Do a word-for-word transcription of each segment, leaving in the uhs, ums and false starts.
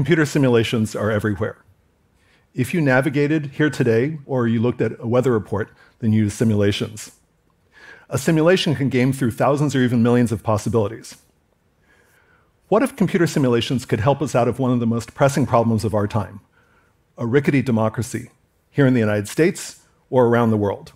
Computer simulations are everywhere. If you navigated here today or you looked at a weather report, then you use simulations. A simulation can game through thousands or even millions of possibilities. What if computer simulations could help us out of one of the most pressing problems of our time, a rickety democracy, here in the United States or around the world?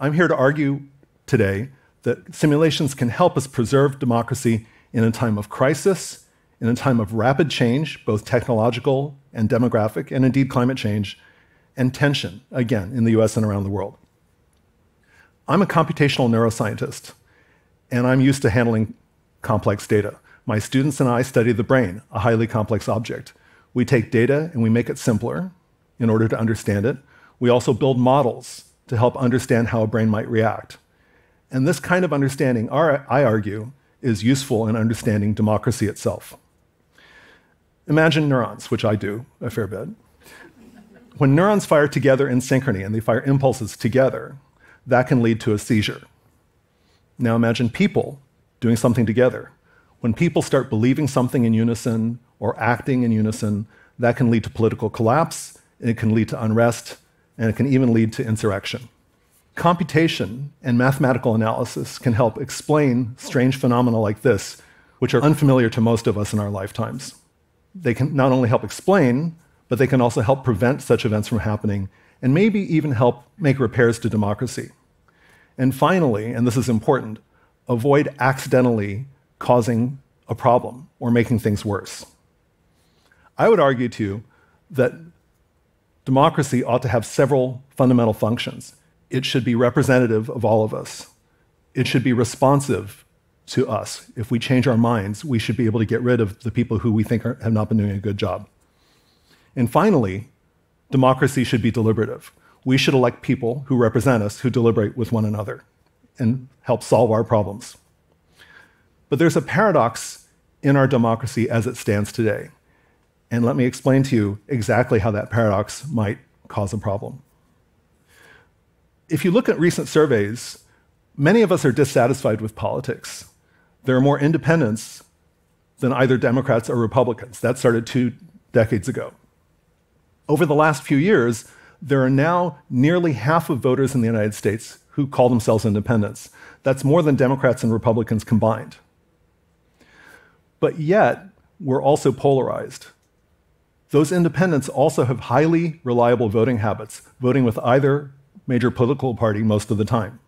I'm here to argue today that simulations can help us preserve democracy in a time of crisis, in a time of rapid change, both technological and demographic, and indeed climate change, and tension, again, in the U S and around the world. I'm a computational neuroscientist, and I'm used to handling complex data. My students and I study the brain, a highly complex object. We take data and we make it simpler in order to understand it. We also build models to help understand how a brain might react. And this kind of understanding, I argue, is useful in understanding democracy itself. Imagine neurons, which I do a fair bit. When neurons fire together in synchrony and they fire impulses together, that can lead to a seizure. Now imagine people doing something together. When people start believing something in unison or acting in unison, that can lead to political collapse, and it can lead to unrest, and it can even lead to insurrection. Computation and mathematical analysis can help explain strange phenomena like this, which are unfamiliar to most of us in our lifetimes. They can not only help explain, but they can also help prevent such events from happening, and maybe even help make repairs to democracy. And finally, and this is important, avoid accidentally causing a problem or making things worse. I would argue to you that democracy ought to have several fundamental functions. It should be representative of all of us. It should be responsive to us. If we change our minds, we should be able to get rid of the people who we think are, have not been doing a good job. And finally, democracy should be deliberative. We should elect people who represent us, who deliberate with one another and help solve our problems. But there's a paradox in our democracy as it stands today. And let me explain to you exactly how that paradox might cause a problem. If you look at recent surveys, many of us are dissatisfied with politics. There are more independents than either Democrats or Republicans. That started two decades ago. Over the last few years, there are now nearly half of voters in the United States who call themselves independents. That's more than Democrats and Republicans combined. But yet, we're also polarized. Those independents also have highly reliable voting habits, voting with either major political party most of the time.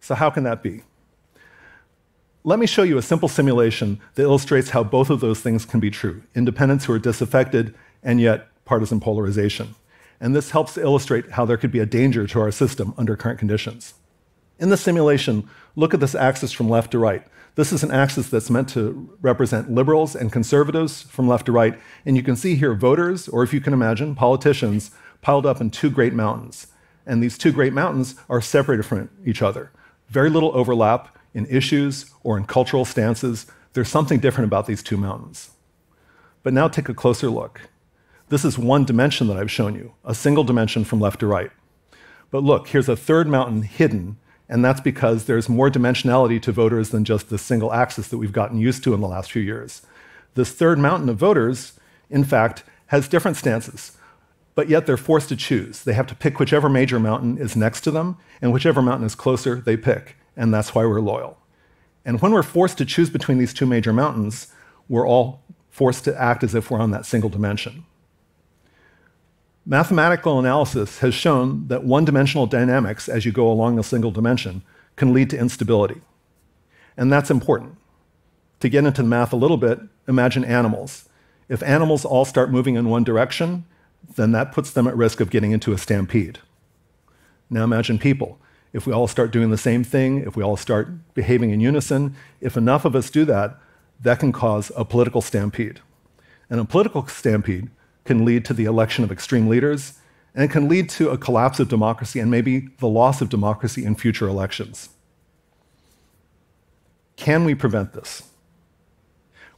So how can that be? Let me show you a simple simulation that illustrates how both of those things can be true, independents who are disaffected and yet partisan polarization. And this helps to illustrate how there could be a danger to our system under current conditions. In the simulation, look at this axis from left to right. This is an axis that's meant to represent liberals and conservatives from left to right. And you can see here voters, or if you can imagine, politicians, piled up in two great mountains. And these two great mountains are separated from each other. Very little overlap in issues or in cultural stances. There's something different about these two mountains. But now take a closer look. This is one dimension that I've shown you, a single dimension from left to right. But look, here's a third mountain hidden, and that's because there's more dimensionality to voters than just the single axis that we've gotten used to in the last few years. This third mountain of voters, in fact, has different stances, but yet they're forced to choose. They have to pick whichever major mountain is next to them, and whichever mountain is closer, they pick, and that's why we're loyal. And when we're forced to choose between these two major mountains, we're all forced to act as if we're on that single dimension. Mathematical analysis has shown that one-dimensional dynamics, as you go along a single dimension, can lead to instability. And that's important. To get into the math a little bit, imagine animals. If animals all start moving in one direction, then that puts them at risk of getting into a stampede. Now imagine people. If we all start doing the same thing, if we all start behaving in unison, if enough of us do that, that can cause a political stampede. And a political stampede can lead to the election of extreme leaders, and it can lead to a collapse of democracy and maybe the loss of democracy in future elections. Can we prevent this?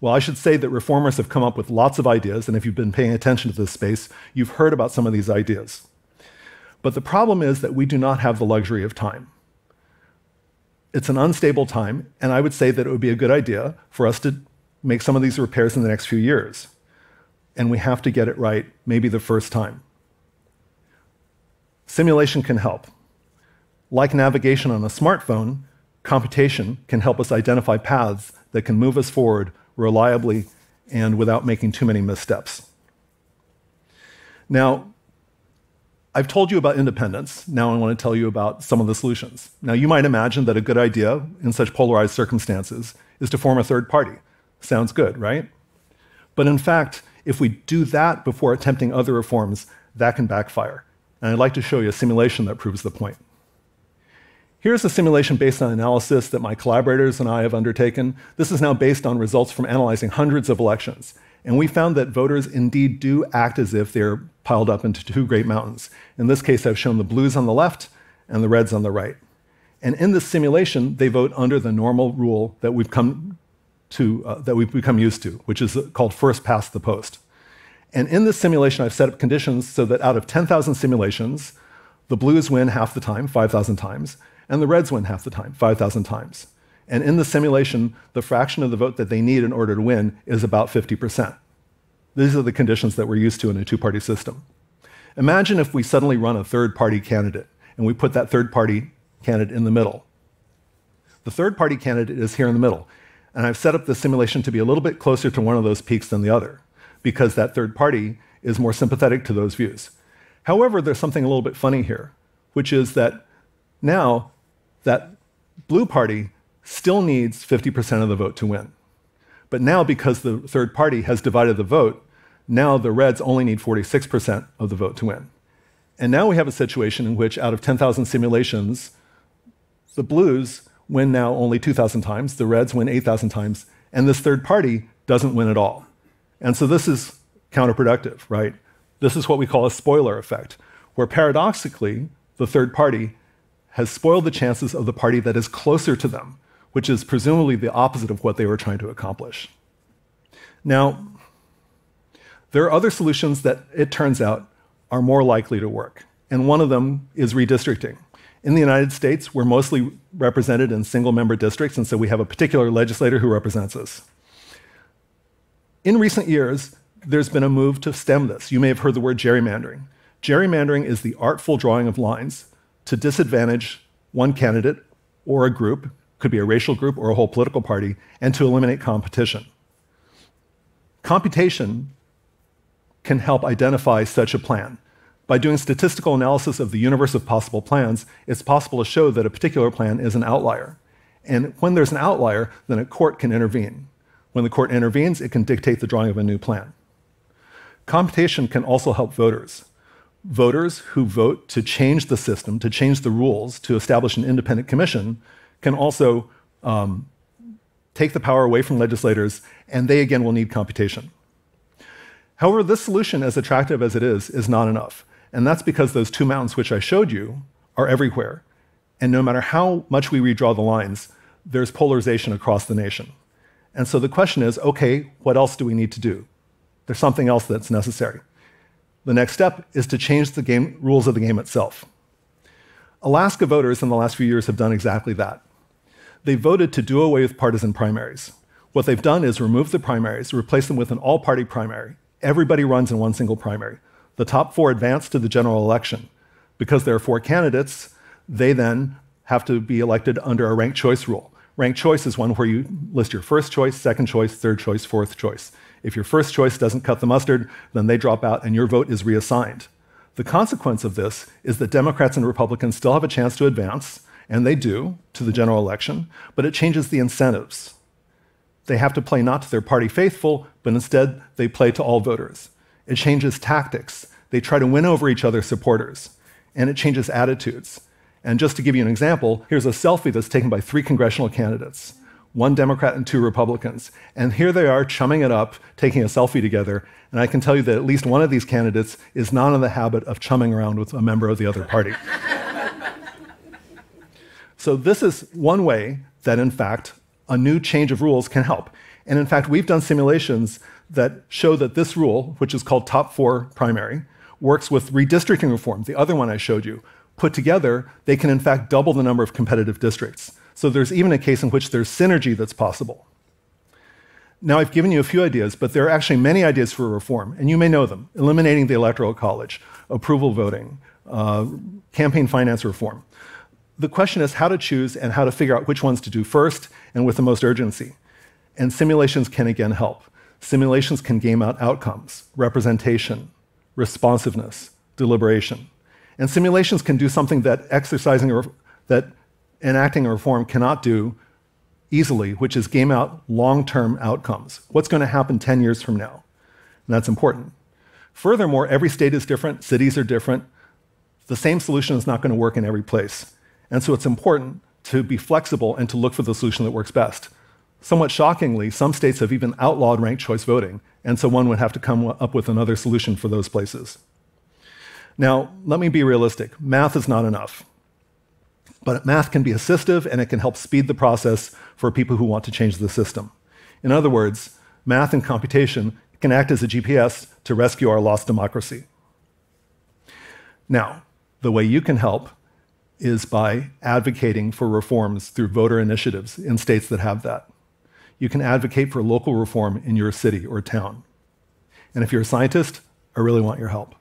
Well, I should say that reformers have come up with lots of ideas, and if you've been paying attention to this space, you've heard about some of these ideas. But the problem is that we do not have the luxury of time. It's an unstable time, and I would say that it would be a good idea for us to make some of these repairs in the next few years. and we have to get it right maybe the first time. Simulation can help. Like navigation on a smartphone, computation can help us identify paths that can move us forward reliably and without making too many missteps. Now, I've told you about independence. Now I want to tell you about some of the solutions. Now, you might imagine that a good idea in such polarized circumstances is to form a third party. Sounds good, right? But in fact, if we do that before attempting other reforms, that can backfire. And I'd like to show you a simulation that proves the point. Here's a simulation based on analysis that my collaborators and I have undertaken. This is now based on results from analyzing hundreds of elections. And we found that voters indeed do act as if they're piled up into two great mountains. In this case, I've shown the blues on the left and the reds on the right. And in this simulation, they vote under the normal rule that we've come to, uh, that we've become used to, which is called first past the post. And in this simulation, I've set up conditions so that out of ten thousand simulations, the blues win half the time, five thousand times, and the reds win half the time, five thousand times. And in the simulation, the fraction of the vote that they need in order to win is about fifty percent. These are the conditions that we're used to in a two-party system. Imagine if we suddenly run a third-party candidate, and we put that third-party candidate in the middle. The third-party candidate is here in the middle, and I've set up the simulation to be a little bit closer to one of those peaks than the other, because that third party is more sympathetic to those views. However, there's something a little bit funny here, which is that now that blue party still needs fifty percent of the vote to win. But now, because the third party has divided the vote, now the reds only need forty-six percent of the vote to win. And now we have a situation in which out of ten thousand simulations, the blues win now only two thousand times, the reds win eight thousand times, and this third party doesn't win at all. And so this is counterproductive, right? This is what we call a spoiler effect, where paradoxically, the third party has spoiled the chances of the party that is closer to them, which is presumably the opposite of what they were trying to accomplish. Now, there are other solutions that, it turns out, are more likely to work. And one of them is redistricting. In the United States, we're mostly represented in single-member districts, and so we have a particular legislator who represents us. In recent years, there's been a move to stem this. You may have heard the word gerrymandering. Gerrymandering is the artful drawing of lines to disadvantage one candidate or a group, could be a racial group or a whole political party, and to eliminate competition. Computation can help identify such a plan. By doing statistical analysis of the universe of possible plans, it's possible to show that a particular plan is an outlier. And when there's an outlier, then a court can intervene. When the court intervenes, it can dictate the drawing of a new plan. Computation can also help voters. Voters who vote to change the system, to change the rules, to establish an independent commission, can also um, take the power away from legislators, and they again will need computation. However, this solution, as attractive as it is, is not enough. And that's because those two mountains which I showed you are everywhere. And no matter how much we redraw the lines, there's polarization across the nation. And so the question is, okay, what else do we need to do? There's something else that's necessary. The next step is to change the game, rules of the game itself. Alaska voters in the last few years have done exactly that. They voted to do away with partisan primaries. What they've done is remove the primaries, replace them with an all-party primary. Everybody runs in one single primary. The top four advance to the general election. Because there are four candidates, they then have to be elected under a ranked-choice rule. Ranked choice is one where you list your first choice, second choice, third choice, fourth choice. If your first choice doesn't cut the mustard, then they drop out and your vote is reassigned. The consequence of this is that Democrats and Republicans still have a chance to advance, and they do, to the general election, but it changes the incentives. They have to play not to their party faithful, but instead they play to all voters. It changes tactics. They try to win over each other's supporters, and it changes attitudes. And just to give you an example, here's a selfie that's taken by three congressional candidates, one Democrat and two Republicans. And here they are chumming it up, taking a selfie together. And I can tell you that at least one of these candidates is not in the habit of chumming around with a member of the other party. So this is one way that, in fact, a new change of rules can help. And in fact, we've done simulations that show that this rule, which is called top four primary, works with redistricting reform, the other one I showed you. Put together, they can in fact double the number of competitive districts. So there's even a case in which there's synergy that's possible. Now, I've given you a few ideas, but there are actually many ideas for reform, and you may know them. Eliminating the Electoral College, approval voting, uh, campaign finance reform. The question is how to choose and how to figure out which ones to do first and with the most urgency. And simulations can again help. Simulations can game out outcomes, representation, responsiveness, deliberation. And simulations can do something that exercising or that enacting a reform cannot do easily, which is game out long-term outcomes. What's going to happen ten years from now? And that's important. Furthermore, every state is different, cities are different. The same solution is not going to work in every place. And so it's important to be flexible and to look for the solution that works best. Somewhat shockingly, some states have even outlawed ranked-choice voting, and so one would have to come up with another solution for those places. Now, let me be realistic. Math is not enough. But math can be assistive, and it can help speed the process for people who want to change the system. In other words, math and computation can act as a G P S to rescue our lost democracy. Now, the way you can help is by advocating for reforms through voter initiatives in states that have that. You can advocate for local reform in your city or town. And if you're a scientist, I really want your help.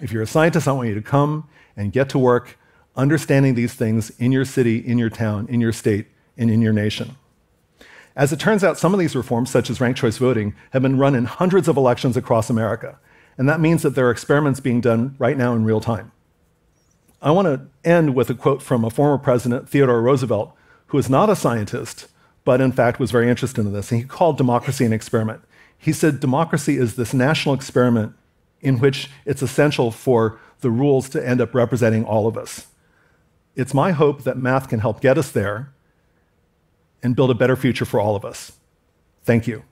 If you're a scientist, I want you to come and get to work understanding these things in your city, in your town, in your state, and in your nation. As it turns out, some of these reforms, such as ranked choice voting, have been run in hundreds of elections across America. And that means that there are experiments being done right now in real time. I want to end with a quote from a former president, Theodore Roosevelt, who is not a scientist, but in fact was very interested in this. And he called democracy an experiment. He said, democracy is this national experiment in which it's essential for the rules to end up representing all of us. It's my hope that math can help get us there and build a better future for all of us. Thank you.